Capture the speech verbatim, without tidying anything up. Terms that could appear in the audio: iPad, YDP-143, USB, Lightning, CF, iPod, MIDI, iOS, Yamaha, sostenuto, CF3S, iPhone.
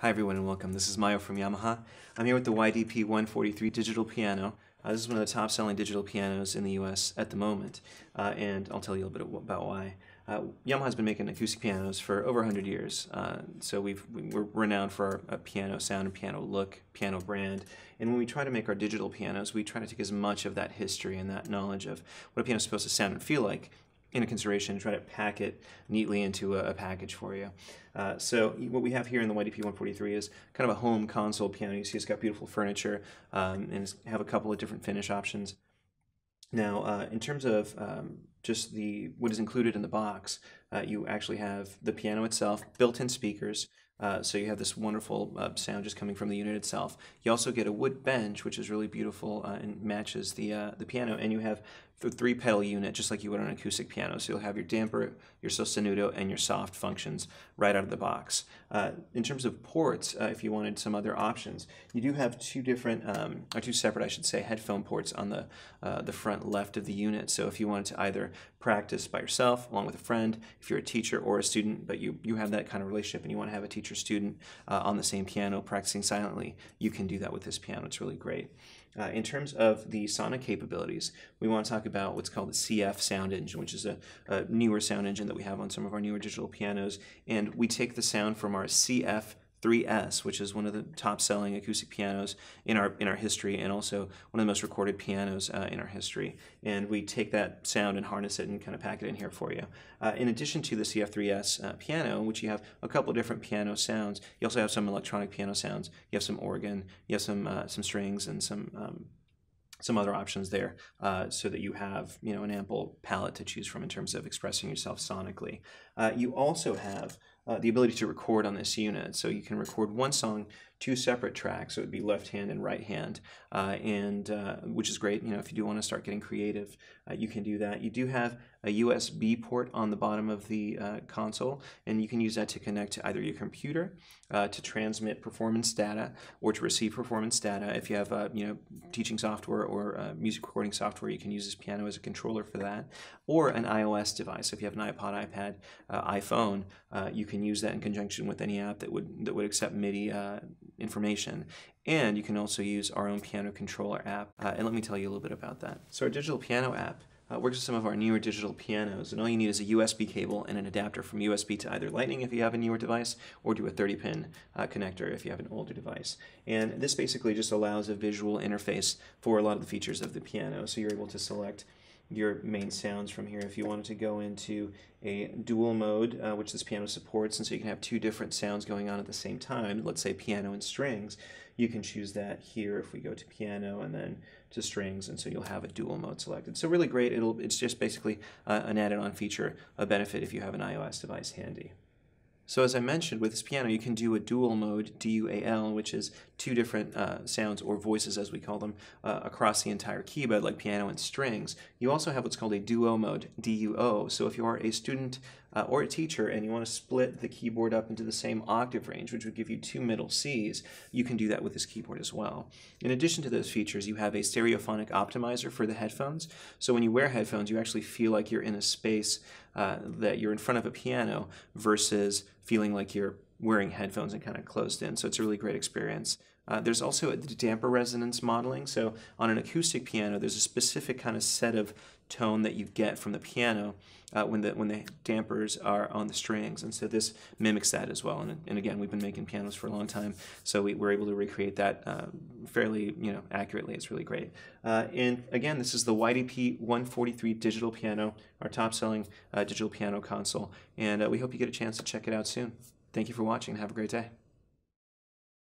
Hi everyone and welcome. This is Mayo from Yamaha. I'm here with the Y D P one forty-three digital piano. Uh, this is one of the top-selling digital pianos in the U S at the moment, uh, and I'll tell you a little bit about why. Uh, Yamaha's been making acoustic pianos for over one hundred years, uh, so we've, we're renowned for our uh, piano sound and piano look, piano brand, and when we try to make our digital pianos, we try to take as much of that history and that knowledge of what a piano's supposed to sound and feel like into consideration and try to pack it neatly into a, a package for you. Uh, so what we have here in the Y D P one forty-three is kind of a home console piano. You see it's got beautiful furniture um, and it's have a couple of different finish options. Now uh, in terms of um, just the what is included in the box, uh, you actually have the piano itself, built-in speakers, Uh, so you have this wonderful uh, sound just coming from the unit itself. You also get a wood bench, which is really beautiful uh, and matches the uh, the piano. And you have the three-pedal unit, just like you would on an acoustic piano. So you'll have your damper, your sostenuto, and your soft functions right out of the box. Uh, in terms of ports, uh, if you wanted some other options, you do have two different, um, or two separate, I should say, headphone ports on the uh, the front left of the unit. So if you wanted to either practice by yourself, along with a friend, if you're a teacher or a student, but you you have that kind of relationship and you want to have a teacher student uh, on the same piano practicing silently, you can do that with this piano. It's really great. Uh, in terms of the sonic capabilities, we want to talk about what's called the C F sound engine, which is a, a newer sound engine that we have on some of our newer digital pianos, and we take the sound from our C F three S, which is one of the top-selling acoustic pianos in our in our history, and also one of the most recorded pianos uh, in our history. And we take that sound and harness it and kind of pack it in here for you. Uh, in addition to the C F three S uh, piano, which you have a couple of different piano sounds, you also have some electronic piano sounds. You have some organ, you have some uh, some strings, and some. Um, some other options there uh, so that you have you know, an ample palette to choose from in terms of expressing yourself sonically. Uh, you also have uh, the ability to record on this unit. So you can record one song, two separate tracks, so it would be left hand and right hand, uh, and uh, which is great. You know, if you do want to start getting creative, uh, you can do that. You do have a U S B port on the bottom of the uh, console, and you can use that to connect to either your computer uh, to transmit performance data or to receive performance data. If you have uh, you know teaching software or uh, music recording software, you can use this piano as a controller for that, or an iOS device. So if you have an iPod, iPad, uh, iPhone, uh, you can use that in conjunction with any app that would that would accept MIDI. Uh, information. And you can also use our own piano controller app. Uh, and let me tell you a little bit about that. So our digital piano app uh, works with some of our newer digital pianos, and all you need is a U S B cable and an adapter from U S B to either Lightning if you have a newer device, or to a thirty pin uh, connector if you have an older device. And this basically just allows a visual interface for a lot of the features of the piano. So you're able to select your main sounds from here if you wanted to go into a dual mode, uh, which this piano supports, and so you can have two different sounds going on at the same time. Let's say piano and strings. You can choose that here if we go to piano and then to strings, and so you'll have a dual mode selected. So really great. It'll, it's just basically uh, an added-on feature, a benefit if you have an iOS device handy. So as I mentioned, with this piano, you can do a dual mode, D U A L, which is two different uh, sounds, or voices as we call them, uh, across the entire keyboard, like piano and strings. You also have what's called a duo mode, D U O. So if you are a student uh, or a teacher and you want to split the keyboard up into the same octave range, which would give you two middle Cs, you can do that with this keyboard as well. In addition to those features, you have a stereophonic optimizer for the headphones. So when you wear headphones, you actually feel like you're in a space uh, that you're in front of a piano versus feeling like you're wearing headphones and kind of closed in. So it's a really great experience. Uh, there's also a damper resonance modeling. So on an acoustic piano, there's a specific kind of set of tone that you get from the piano uh, when the when the dampers are on the strings. And so this mimics that as well. And, and again, we've been making pianos for a long time, so we were able to recreate that uh, fairly you know, accurately. It's really great. Uh, and again, this is the Y D P one forty-three digital piano, our top-selling uh, digital piano console. And uh, we hope you get a chance to check it out soon. Thank you for watching and have a great day.